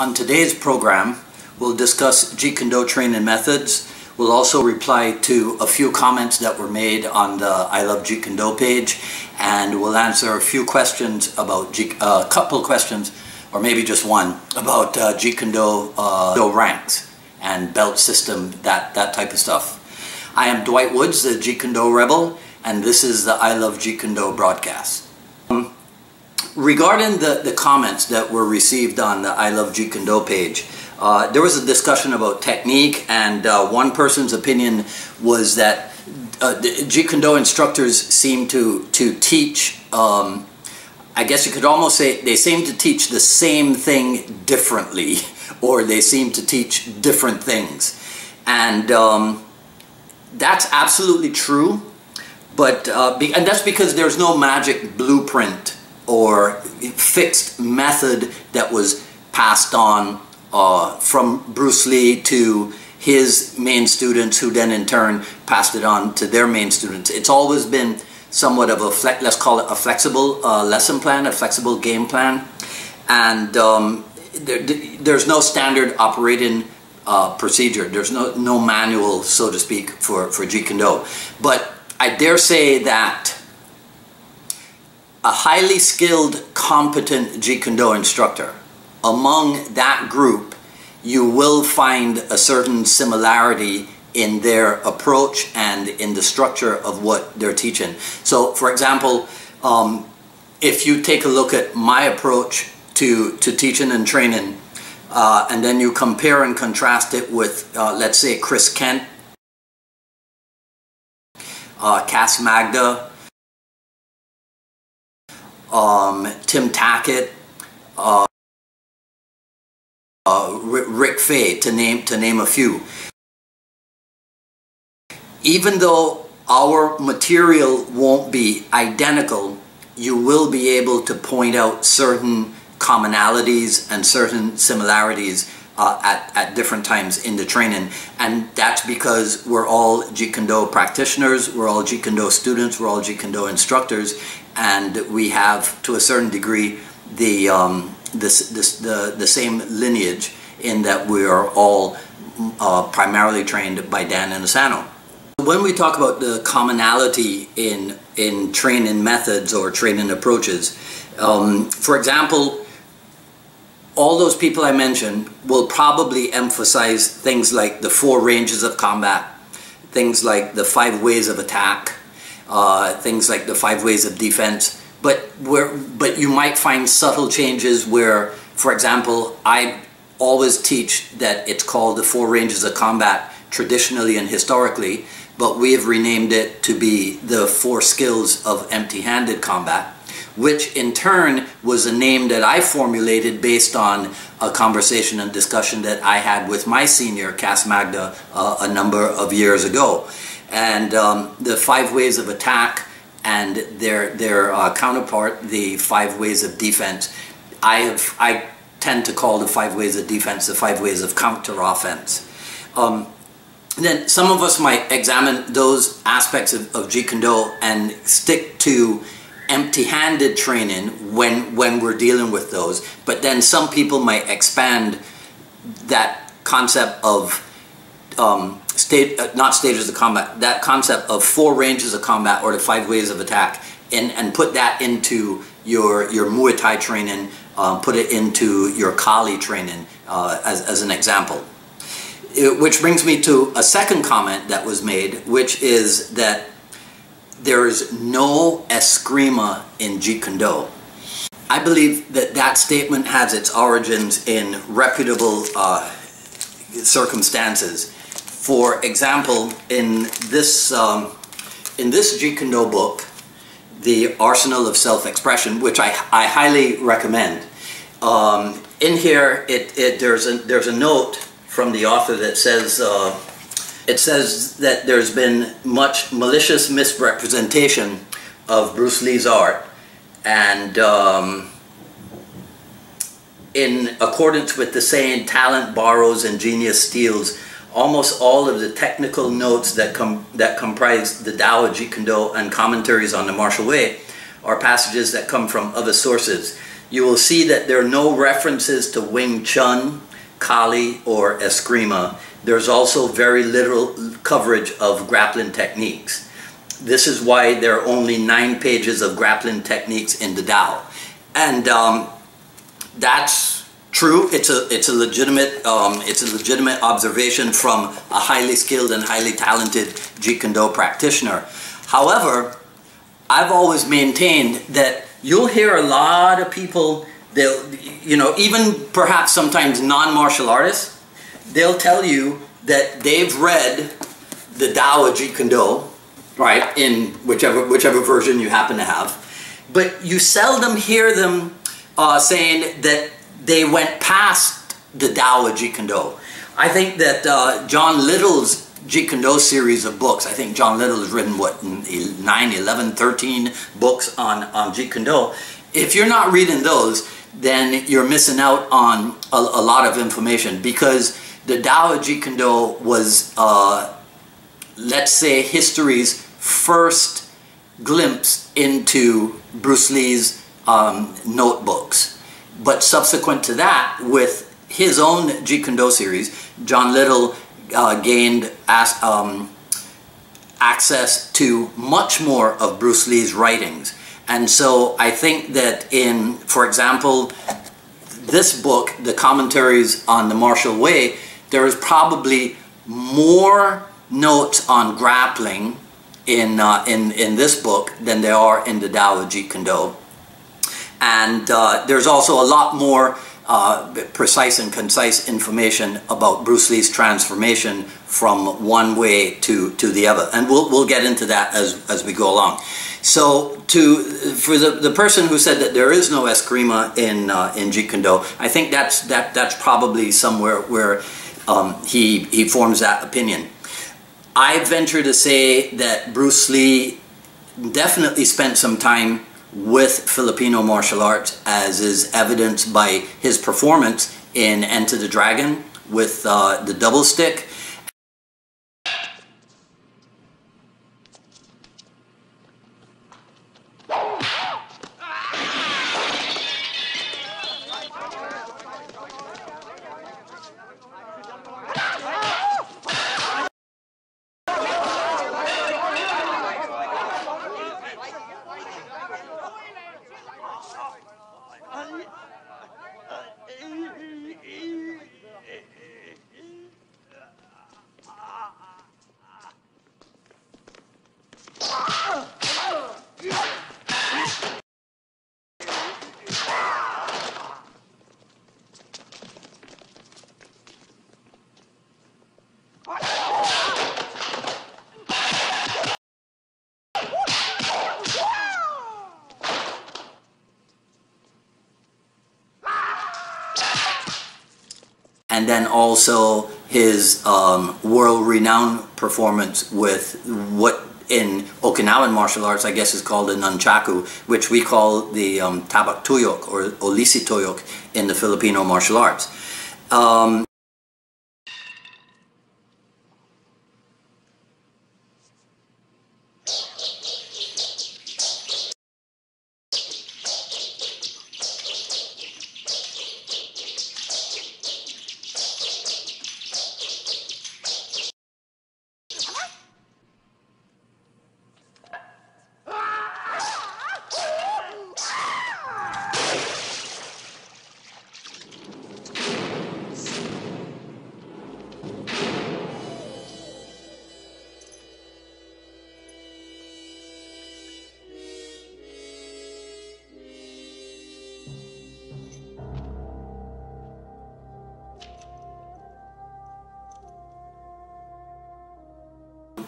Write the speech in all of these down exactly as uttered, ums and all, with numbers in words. On today's program, we'll discuss Jeet Kune Do training methods. We'll also reply to a few comments that were made on the I Love Jeet Kune Do page, and we'll answer a few questions about Jeet, uh, a couple questions, or maybe just one, about uh, Jeet Kune Do, uh, Do ranks and belt system, that, that type of stuff. I am Dwight Woods, the Jeet Kune Do Rebel, and this is the I Love Jeet Kune Do broadcast. Um, regarding the, the comments that were received on the I Love Jeet Kune Do page, uh, there was a discussion about technique, and uh, one person's opinion was that uh, the Jeet Kune Do instructors seem to, to teach, um, I guess you could almost say, they seem to teach the same thing differently, or they seem to teach different things. And um, that's absolutely true, but uh, be and that's because there's no magic blueprint or fixed method that was passed on uh, from Bruce Lee to his main students, who then in turn passed it on to their main students. It's always been somewhat of a, fle let's call it a flexible uh, lesson plan, a flexible game plan, and um, there, there's no standard operating Uh, procedure. There's no no manual, so to speak, for for Jeet Kune Do. But I dare say that a highly skilled, competent Jeet Kune Do instructor, among that group, you will find a certain similarity in their approach and in the structure of what they're teaching. So, for example, um, if you take a look at my approach to to teaching and training, Uh, and then you compare and contrast it with, uh, let's say, Chris Kent, uh, Cass Magda, um, Tim Tackett, uh, uh, Rick Faye, to name to name a few. Even though our material won't be identical, you will be able to point out certain commonalities and certain similarities uh, at, at different times in the training. And that's because we're all Jeet Kune Do practitioners, we're all Jeet Kune Do students, we're all Jeet Kune Do instructors, and we have, to a certain degree, the, um, this, this, the, the same lineage, in that we are all uh, primarily trained by Dan Inosanto. When we talk about the commonality in, in training methods or training approaches, um, for example, all those people I mentioned will probably emphasize things like the four ranges of combat, things like the five ways of attack, uh, things like the five ways of defense. But where, but you might find subtle changes where, for example, I always teach that it's called the four ranges of combat traditionally and historically, but we have renamed it to be the four skills of empty-handed combat, which in turn was a name that I formulated based on a conversation and discussion that I had with my senior, Cass Magda, uh, a number of years ago. And um, the five ways of attack and their, their uh, counterpart, the five ways of defense, I, have, I tend to call the five ways of defense the five ways of counter-offense. Um, then some of us might examine those aspects of, of Jeet Kune Do and stick to empty-handed training when when we're dealing with those, but then some people might expand that concept of um, state uh, not stages of combat, that concept of four ranges of combat or the five ways of attack, and and put that into your your Muay Thai training, uh, put it into your Kali training uh, as as an example. It, which brings me to a second comment that was made, which is that there is no Eskrima in Jeet Kune Do. I believe that that statement has its origins in reputable uh, circumstances. For example, in this um, in this Jeet Kune Do book, The Arsenal of Self-Expression, which I, I highly recommend. Um, in here, it, it there's a there's a note from the author that says. Uh, It says that there's been much malicious misrepresentation of Bruce Lee's art, and um, in accordance with the saying, talent borrows and genius steals, almost all of the technical notes that, com that comprise the Tao of Jeet Kune Do and Commentaries on the Martial Way are passages that come from other sources. You will see that there are no references to Wing Chun, Kali, or Eskrima. There's also very little coverage of grappling techniques. This is why there are only nine pages of grappling techniques in the Tao. And um, that's true. It's a, it's a legitimate, um, it's a legitimate observation from a highly skilled and highly talented Jeet Kune Do practitioner. However, I've always maintained that you'll hear a lot of people, they'll, you know, even perhaps sometimes non-martial artists, they'll tell you that they've read the Tao of Jeet Kune Do, right, in whichever, whichever version you happen to have, but you seldom hear them uh, saying that they went past the Tao of Jeet Kune Do. I think that uh, John Little's Jeet Kune Do series of books, I think John Little has written, what, nine, eleven, thirteen books on, on Jeet Kune Do. If you're not reading those, then you're missing out on a, a lot of information, because the Tao of Jeet Kune Do was, uh, let's say, history's first glimpse into Bruce Lee's um, notebooks. But subsequent to that, with his own Jeet Kune Do series, John Little Uh, gained as, um, access to much more of Bruce Lee's writings. And so I think that in, for example, this book, The Commentaries on the Martial Way, there is probably more notes on grappling in, uh, in, in this book than there are in the Tao of Jeet Kune Do. And uh, there's also a lot more Uh, precise and concise information about Bruce Lee's transformation from one way to to the other, and we'll we'll get into that as as we go along. So, to for the the person who said that there is no Eskrima in uh, in Jeet Kune Do, I think that's that that's probably somewhere where um, he he forms that opinion. I venture to say that Bruce Lee definitely spent some time with Filipino martial arts, as is evidenced by his performance in Enter the Dragon with uh, the double stick. And then also his um, world-renowned performance with what in Okinawan martial arts, I guess, is called a nunchaku, which we call the um, tabak toyok or olisi toyok in the Filipino martial arts. Um,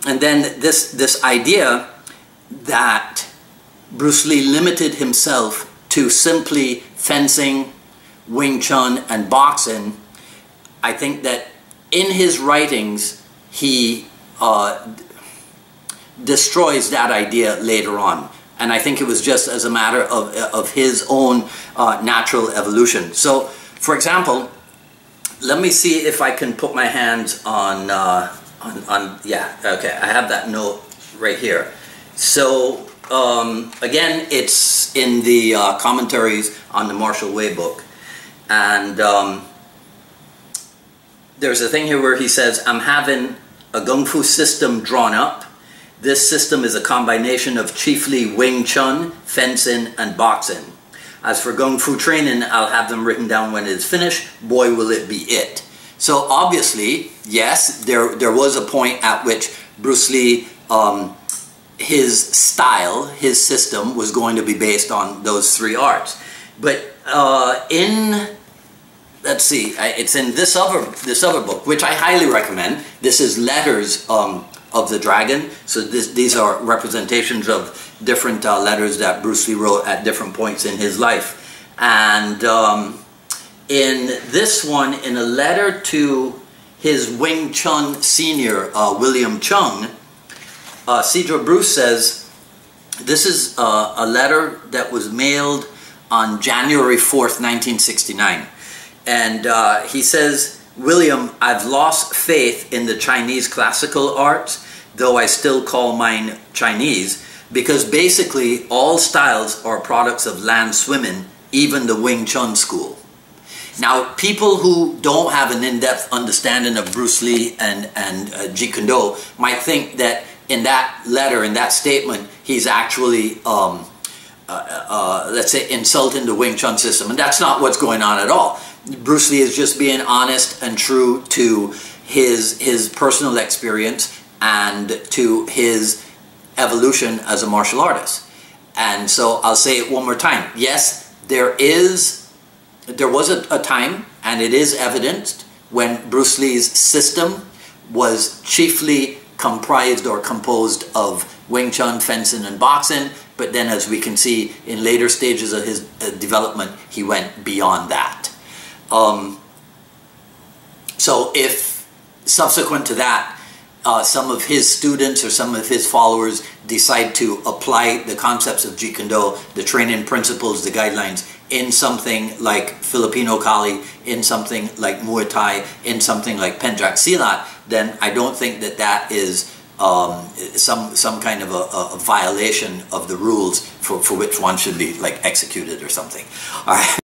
And then this, this idea that Bruce Lee limited himself to simply fencing, Wing Chun, and boxing, I think that in his writings he uh, destroys that idea later on. And I think it was just as a matter of, of his own uh, natural evolution. So, for example, let me see if I can put my hands on... Uh, On, on, yeah, okay, I have that note right here. So Um, again, it's in the uh, Commentaries on the Martial Way book. And um, there's a thing here where he says, I'm having a Kung Fu system drawn up. This system is a combination of chiefly Wing Chun, fencing, and boxing. As for Kung Fu training, I'll have them written down when it's finished. Boy, will it be it. So obviously, yes, there, there was a point at which Bruce Lee, um, his style, his system was going to be based on those three arts. But uh, in, let's see, it's in this other, this other book, which I highly recommend. This is Letters um, of the Dragon. So this, these are representations of different uh, letters that Bruce Lee wrote at different points in his life. And um, in this one, in a letter to his Wing Chun senior, uh, William Chung, uh, Cedric Bruce says, this is uh, a letter that was mailed on January fourth, nineteen sixty-nine. And uh, he says, William, I've lost faith in the Chinese classical arts, though I still call mine Chinese, because basically all styles are products of land swimming, even the Wing Chun school. Now, people who don't have an in-depth understanding of Bruce Lee and, and uh, Jeet Kune Do might think that in that letter, in that statement, he's actually, um, uh, uh, let's say, insulting the Wing Chun system. And that's not what's going on at all. Bruce Lee is just being honest and true to his, his personal experience and to his evolution as a martial artist. And so I'll say it one more time. Yes, there is, there was a, a time, and it is evidenced, when Bruce Lee's system was chiefly comprised or composed of Wing Chun, fencing, and boxing. But then, as we can see, in later stages of his development, he went beyond that. Um, so if subsequent to that, uh, some of his students or some of his followers decide to apply the concepts of Jeet Kune Do, the training principles, the guidelines, in something like Filipino Kali, in something like Muay Thai, in something like Pencak Silat, then I don't think that that is um, some, some kind of a, a violation of the rules for, for which one should be like executed or something. All right.